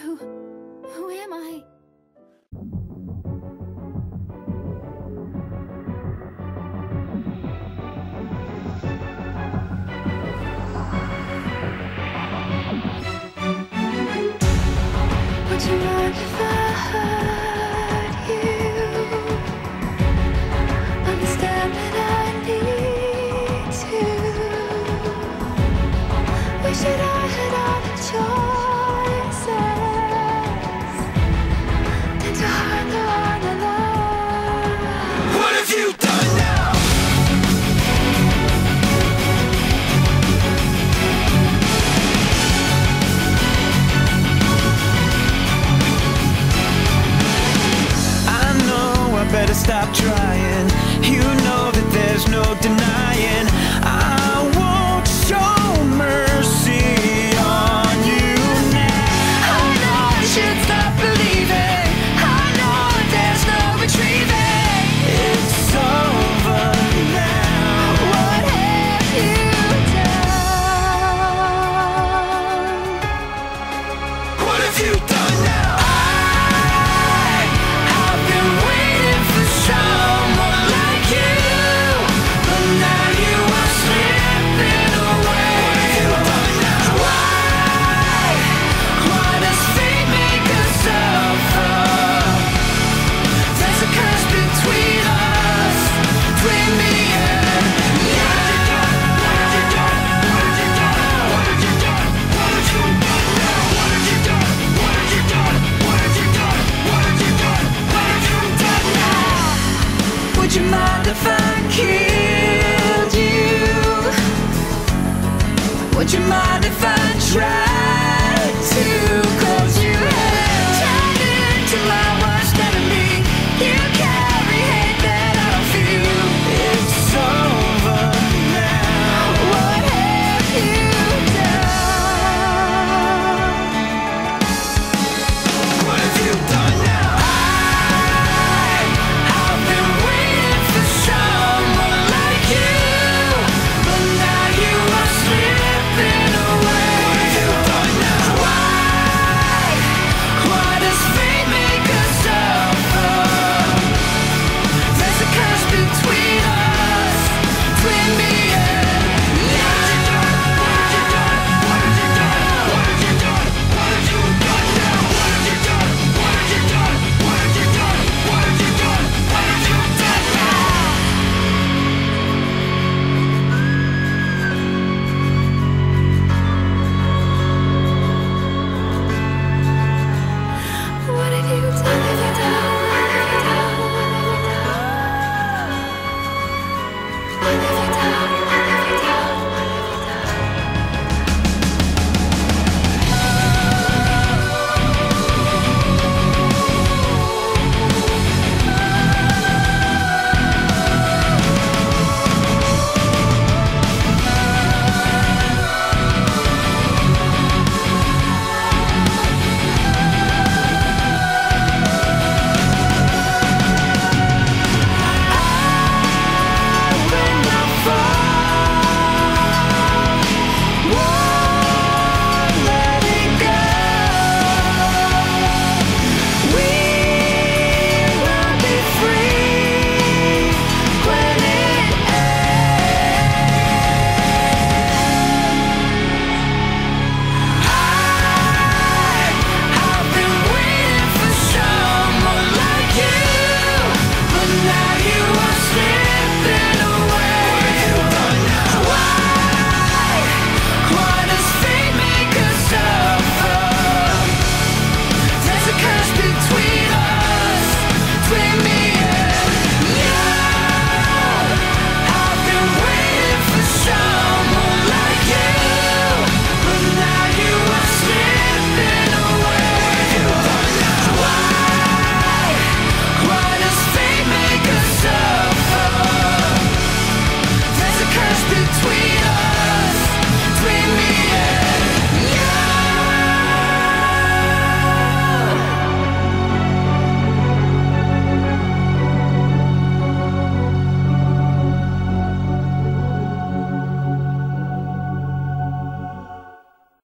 Who am I? Would you mind if I hurt you? Understand that I need to. Wish that I had all the joy.